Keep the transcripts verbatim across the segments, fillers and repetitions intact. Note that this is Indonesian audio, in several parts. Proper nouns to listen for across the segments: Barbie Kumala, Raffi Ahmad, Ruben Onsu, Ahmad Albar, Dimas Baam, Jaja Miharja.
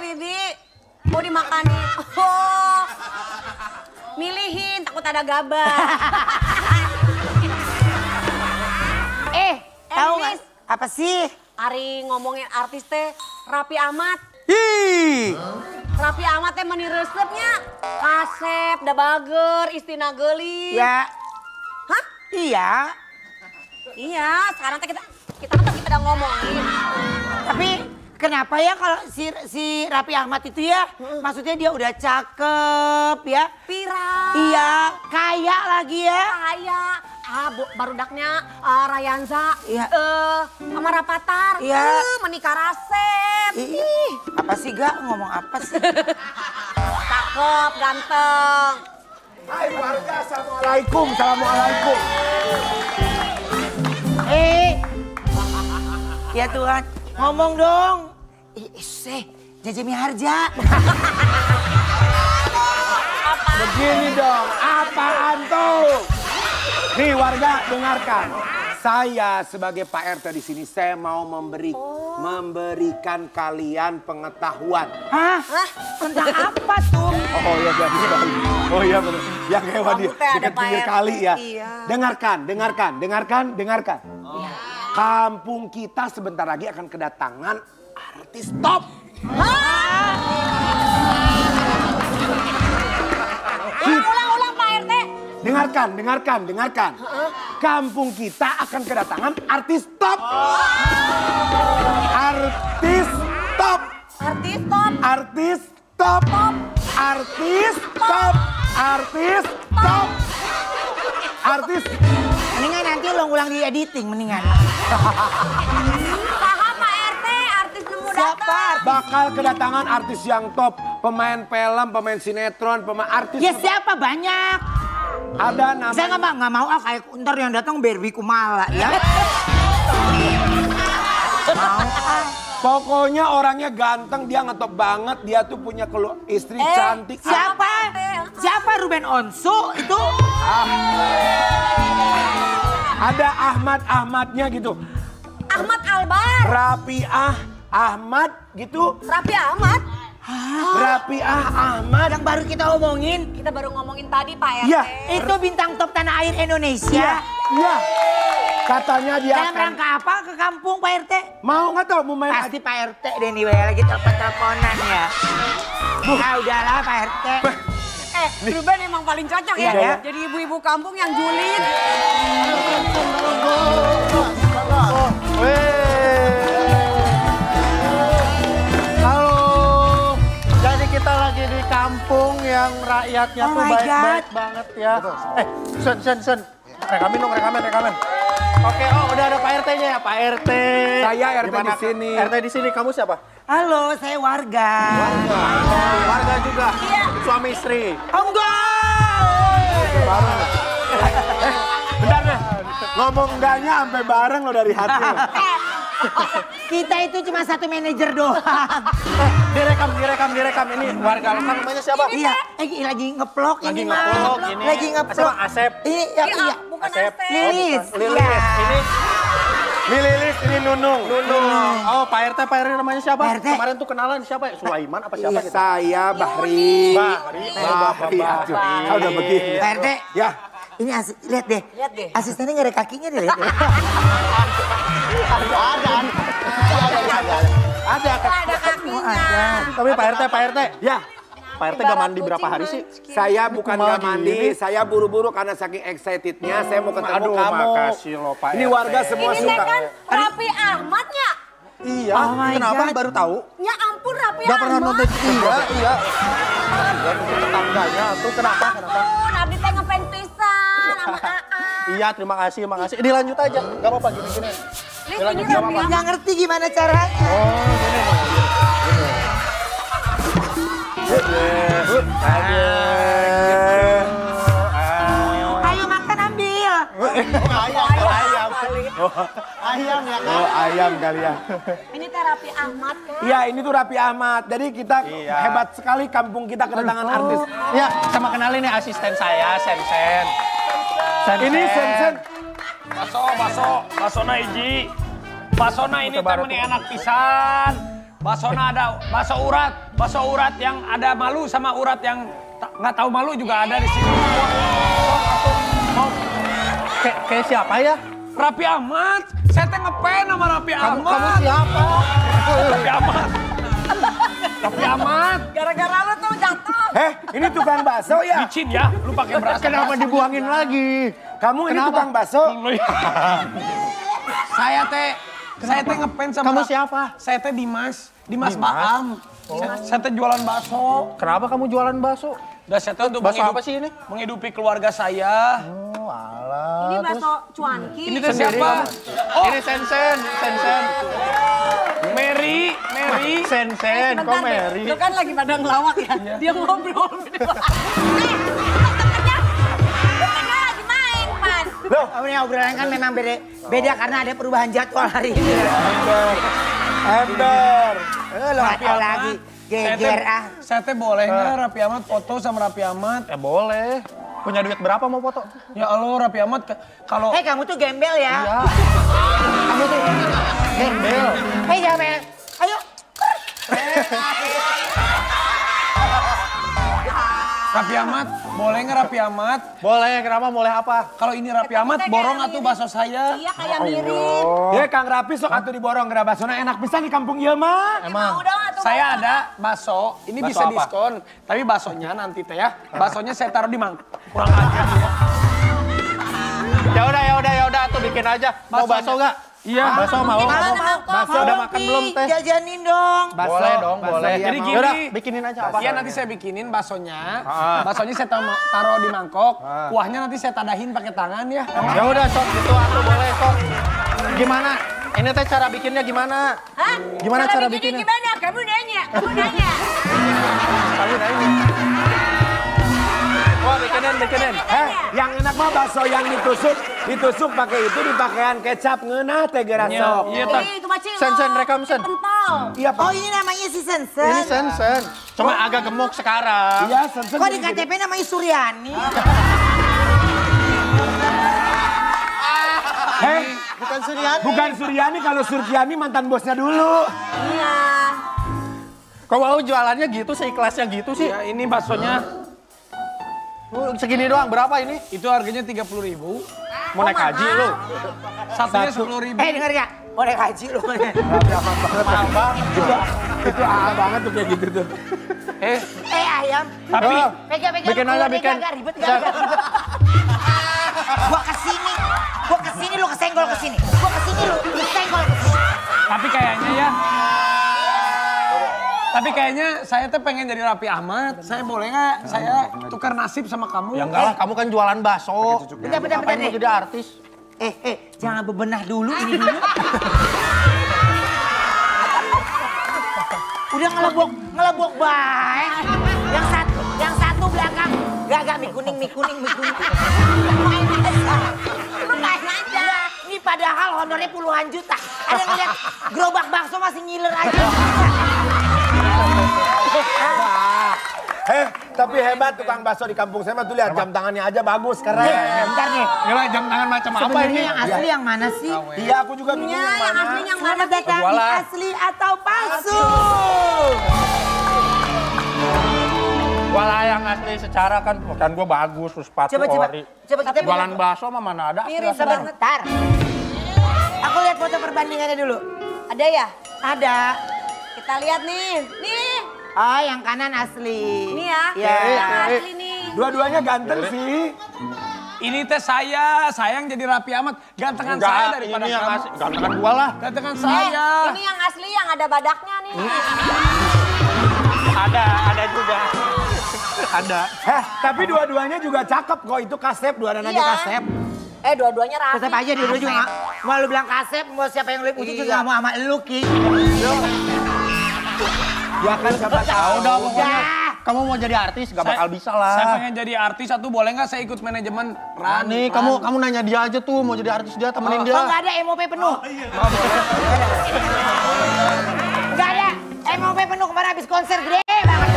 Bibi. Mau dimakanin. Oh. Milihin, takut ada gabah. eh, tahu nggak? Apa sih? Ari ngomongin artis teh Raffi Ahmad. Hi. Raffi Ahmad teh meni resepnya kasep, da bager, istina geuli. Ya. Hah? Iya. Iya, sekarang teh kita kita kan kita udah ngomongin. Tapi kenapa ya kalau si si Raffi Ahmad itu ya, hmm. maksudnya dia udah cakep ya, viral. Iya, kaya lagi ya. Kaya. Ah, barudaknya uh, Rayanza, iya. uh, sama Rapatar, iya. uh, menikah rasep. Ih, apa sih gak ngomong apa sih? Cakep, ganteng. Hai warga, assalamualaikum, assalamualaikum. Eh, ya Tuhan, ngomong dong. Ih, eh, Jaja Miharja. Begini dong, apaan tuh? Nih warga dengarkan, saya sebagai Pak R T di sini saya mau memberi oh. memberikan kalian pengetahuan. Hah? Hah? Tentang apa tuh? Oh, oh ya jadi oh ya benar. Yang hewan dia dekat pinggir kali ya. Iya. Dengarkan, dengarkan, dengarkan, dengarkan. Oh. Kampung kita sebentar lagi akan kedatangan artis top. Hah? Ulang, ulang Pak R T. Dengarkan, dengarkan, dengarkan. Kampung kita akan kedatangan artis top. Artis top. Artis top. Artis top. Artis top. Artis top. Artis. Mendingan nanti lo ulang di editing, mendingan. Paham Pak R T, artis nemu datang. Bakal kedatangan artis yang top. Pemain film, pemain sinetron, pemain artis. Ya siapa banyak. Ada namanya. Saya nggak nggak mau ah kayak ntar yang datang Barbie Kumala ya. Mau ah. Pokoknya orangnya ganteng, dia ngetop banget, dia tuh punya kelu istri eh, cantik. Siapa? Siapa Ruben Onsu itu? Ah. Ada Ahmad Ahmadnya gitu. Ahmad Albar. Raffi ah Ahmad gitu. Raffi Ahmad. Hah? Raffi Ahmad yang baru kita omongin. Kita baru ngomongin tadi Pak R T. Ya, itu bintang top tanah air Indonesia. Iya. Katanya dia dalam akan... rangka apa ke kampung Pak R T? Mau nggak tau mau main? Pasti Pak R T deh nih lagi telepon-teleponan ya. Nah udahlah Pak R T. Eh Ruben emang paling cocok ya, ya? Jadi ibu-ibu kampung yang julid. Kampung yang rakyatnya oh tuh baik-baik banget ya. Betul. Eh, sen, sen, sen. Rekamin dong, rekamin, rekamin. Oke, oh udah ada Pak R T-nya ya, Pak R T. Saya R T di sini. R T di sini, kamu siapa? Halo, saya warga. Warga. Warga, warga juga. Iya. Suami istri. Oh, enggak. Oke, bareng. Eh, bentar deh. Ngomong enggaknya sampai bareng lo dari hati. Kita itu cuma satu manajer doang. Direkam, direkam, direkam. Ini warga lokal namanya siapa? Ini, iya, eh, lagi ngeplok ini mah. Lagi ngeplok. Asep. Ini ya, iya, bukan Asep. Lilis. Oh, Lilis. Ya. Ini, ini Lilis, ini Nunung. Nunung. Oh, Pak R T, Pak R T namanya siapa? R T. Kemarin tuh kenalan siapa? Sulaiman apa siapa? Iya. Saya Bahri. Bahri. Bahri. Bahri. Udah begini. Pak R T. Ya. Ini as lihat deh. Lihat deh. Asistennya nggak ada kakinya deh. Ada, ada, ada, ada, ada kakinya. Tapi Pak R T, Pak R T, ya, Pak R T gak mandi berapa hari sih? Saya bukan gak mandi, saya buru-buru karena saking excitednya, saya mau ketemu kamu. Makasih loh Pak R T. Ini warga semua suka. Ini kan Raffi Ahmad ya? Iya, kenapa baru tahu? Ya ampun Raffi Ahmad. Gak pernah nonton iya, iya. Tetangganya tuh kenapa? Ampun, Abdi teh ngefans pisan sama Aa. Iya, terima kasih, terima kasih. Dilanjut aja, gak apa-apa gini-gini. Nggak ngerti gimana caranya. Oh, gini dong. Ayo makan ambil. Ayam, ayam ya kan? Oh ayam kali ya. Ini teh Raffi Ahmad kan? Iya ini tuh Raffi Ahmad. Jadi kita hebat sekali kampung kita kedatangan artis. Iya sama kenalin nih asisten saya Sensen. Ini Sensen. Baso, baso, basona iji. Basona ini temen anak pisan. Basona ada baso urat, baso urat yang ada malu sama urat yang nggak tahu malu juga ada di sini. Kayak ke, siapa ya? Raffi Ahmad. Saya teh ngepen sama Raffi Ahmad. Kamu, kamu siapa? Raffi Ahmad. Raffi Ahmad. Gara-gara lu tuh jatuh. Eh, ini tukang bakso ya? Licin ya, lu pakai beras. Kenapa dibuangin lagi? Kamu ini kenapa? Tukang bakso. Saya teh, saya teh ngepen sama. Kamu siapa? Saya teh Dimas, Dimas Baam. Oh. Saya teh jualan bakso. Kenapa kamu jualan bakso? Udah saya teh untuk bakso apa sih ini? Menghidupi keluarga saya. Hmm. Alah, ini bakso cuanki. Ini tuh siapa? Oh. Ini Sensen, Sensen. Mary, Mary. Sensen, kok Mary? Lu kan lagi pada ngelawak ya? Dia ngobrol. Eh, temennya lagi main, Pan. Loh, obrolan kan memang beda, beda karena ada perubahan jadwal hari ini. Ember, ember. Eh, lo apa lagi? Geger ah. Saya teh boleh nggak Raffi Ahmad foto sama Raffi Ahmad? Ya boleh. Punya duit berapa mau foto? Ya Allah, Raffi Ahmad kalau... Hei, kamu tuh gembel ya? Iya. Kamu tuh gembel. Hei, gembel. Ayo. Raffi Ahmad, boleh nggak Raffi Ahmad? Boleh, kenapa? Boleh apa? Kalau ini Raffi Ahmad, borong atuh bakso saya. Iya, kayak mirip. Ya, Kang Raffi sok atuh diborong. Gara basona enak pisan di kampung ieu mah. Emang. Saya ada bakso, ini baso bisa apa? Diskon, tapi baksonya nanti teh ya, baksonya saya taruh di mangkok. Kurang ajar ya. Ya udah, ya udah, ya udah, tuh bikin aja. Mau bakso nggak? Iya. Ah, bakso mau. Bakso udah makan belum teh? Jajanin dong. Baso, boleh dong, baso, boleh. Jadi gini, yaudah, bikinin aja. Apa iya nanti saya bikinin baksonya. Ah. Baksonya saya taruh di mangkok. Ah. Kuahnya nanti saya tadahin pakai tangan ya. Ya udah, sok gitu aku boleh sok. Gimana? Ini teh cara bikinnya gimana? Hah? Gimana cara, cara bikinnya? Gimana? Kamu nanya, kamu nanya. Kamu nanya. Wah, bikinin, bikinin. Eh, yang enak mah bakso yang ditusuk, ditusuk pakai itu dipakean kecap ngeunah teh geura sok. Iya, itu mah cil. Sensen rekam sen. Iya, Pak. Oh, ini namanya si Sensen. Ini Sensen. Cuma agak gemuk sekarang. Iya, Sensen. Kok di K T P namanya Suryani? Heh. Bukan Suryani. Bukan Suryani, kalau Suryani mantan bosnya dulu. Iya. Kok mau jualannya gitu, seikhlasnya gitu sih? Ya, ini baksonya. Uh, segini doang, berapa ini? Itu harganya tiga puluh ribu. Mau naik haji lu. Satunya sepuluh ribu. Eh, denger gak? Mau naik haji lu. Berapa banget. Mahal banget. Itu ahal banget tuh kayak gitu tuh. Eh. Eh, ayam. Tapi. Pegang-pegang. Bikin aja, bikin. Gak ribet, gak ribet. Gua kesini. Gua kesini lu kesenggol kesini, gua kesini lu kesenggol kesini. Tapi kayaknya ya, tapi kayaknya saya tuh pengen jadi Raffi Ahmad. Saya boleh nggak saya tukar nasib sama kamu? Ya enggak lah, kamu kan jualan bakso. Bentar-bentar bentar deh. Jadi artis. Eh eh, jangan bebenah dulu ini dulu. Udah ngelebok ngelebok baik. Yang satu, yang satu belakang. Gak gak mie kuning mie kuning mie kuning. Padahal honornya puluhan juta. Ada ngeliat gerobak bakso masih ngiler aja. Eh, tapi hebat tukang bakso di kampung saya mah tuh lihat jam tangannya aja bagus, keren. Bentar nih. Gila jam tangan macam apa ini? Sebenarnya yang asli yang mana sih? Iya, aku juga bingung yang mana. Yang asli yang mana datang? Asli atau palsu? Walah yang asli secara kan bukan gua bagus, sepatu ori. Coba kita jualan bakso mah mana ada? Miris sebentar. Aku lihat foto perbandingannya dulu. Ada ya? Ada. Kita lihat nih. Nih. Oh, yang kanan asli. Ini ya. Iya, yang asli nih. Dua-duanya ganteng sih. Ini teh saya, sayang jadi Raffi Ahmad. Gantengan saya daripada kamu. Gantengan gua lah. Gantengan saya. Ini yang asli yang ada badaknya nih. Ada, ada juga. Ada. Heh, tapi dua-duanya juga cakep kok. Itu kasep, dua-duanya iya. Kasep. Eh, dua-duanya rapi. Kasep aja dulu juga. Mau lu bilang kasep, mau siapa yang lu puji juga mau sama lu, Ki. Ya kan siapa tahu udah pokoknya. Kamu mau jadi artis gak bakal bisa lah. Saya pengen jadi artis, satu boleh gak saya ikut manajemen? Rani, kamu kamu nanya dia aja tuh mau jadi artis dia, temenin dia. Oh, gak ada M O P penuh. Gak ada M O P penuh kemarin habis konser gede banget.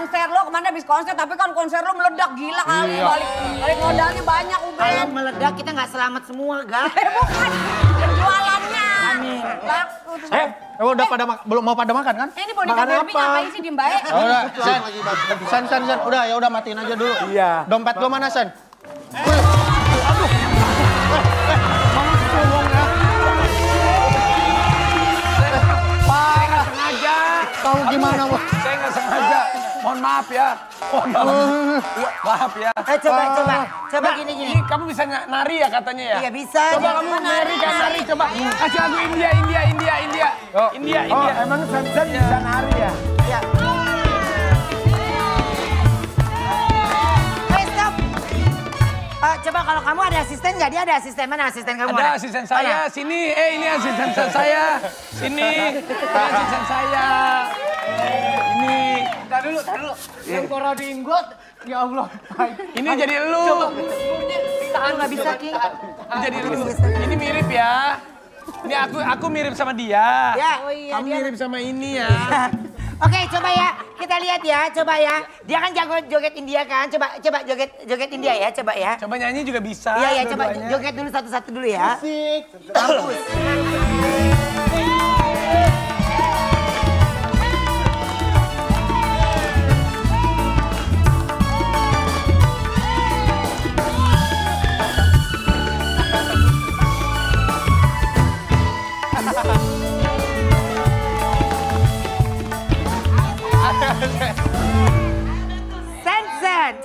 konser lo kemana abis konser, tapi kan konser lo meledak gila kali. Iya. Balik, balik modalnya banyak Uben. Kalau meledak kita gak selamat semua gak? Bukan, penjualannya. Amin. Eh, udah pada belum mau pada makan kan? Eh, ini boneka Barbie ngapain sih diem baik? Udah, Sen, Sen, Sen, Sen, udah ya udah matiin aja dulu. Iya. Dompet gua mana Sen? Aduh. Tahu gimana wah? Saya nggak sengaja. Mohon maaf ya. Mohon maaf ya. Eh coba coba coba gini gini. Kamu bisa nari ya katanya ya? Iya bisa. Coba kamu nari kan nari coba. Kasih lagu India India India India India India. Emang Sansan bisa nari ya? Iya. Hey stop. Coba kalau kamu ada asisten nggak? Dia ada asisten mana asisten kamu? Ada asisten saya sini. Eh ini asisten saya sini. Ini asisten saya. Ini taruh dulu, taruh dulu. Yang korodiin gue, ya Allah. Ini jadi lu. Coba mulutnya tahan nggak bisa ki. Jadi lu. Ini mirip ya. Ini aku, aku mirip sama dia. Ya, kamu mirip sama ini ya. Oke, coba ya. Kita lihat ya, coba ya. Dia kan jago joget India kan. Coba, coba joget, joget India ya. Coba ya. Coba nyanyi juga bisa. Iya, iya. Coba joget dulu satu-satu dulu ya. Musik.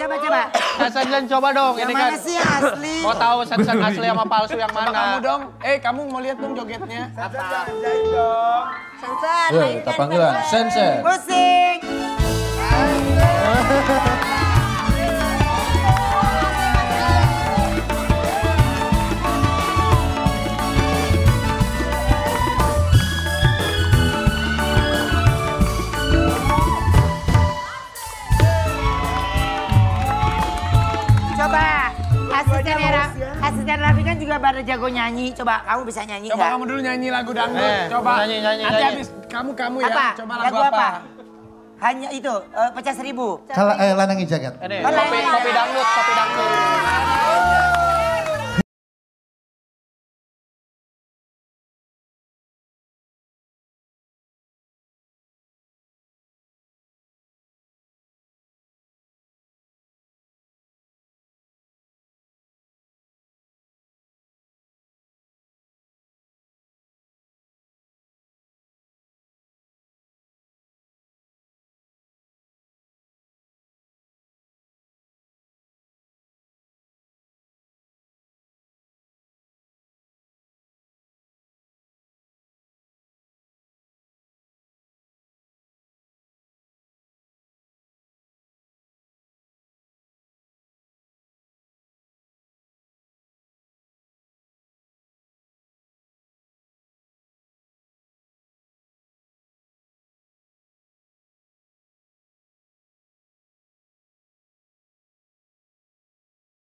Coba coba. Sen-sen coba dong. Yang ini kan. Mana sih asli? Mau tahu sen-sen asli sama palsu yang mana? Coba kamu dong. Eh kamu mau lihat dong jogetnya. Sen-sen jangan dong. Sen-sen. Yo kita panggil sen-sen. Musik. Asisten Raffi kan juga pada jago nyanyi. Coba kamu bisa nyanyi nggak? Coba kamu dulu nyanyi lagu dangdut. Eh, coba nyanyi nyanyi. Nanti habis kamu kamu ya. Apa? Coba lagu, lagu apa? apa? Hanya itu uh, pecah seribu. Kalau eh, lanangi jagat. Kopi, kopi dangdut, kopi dangdut.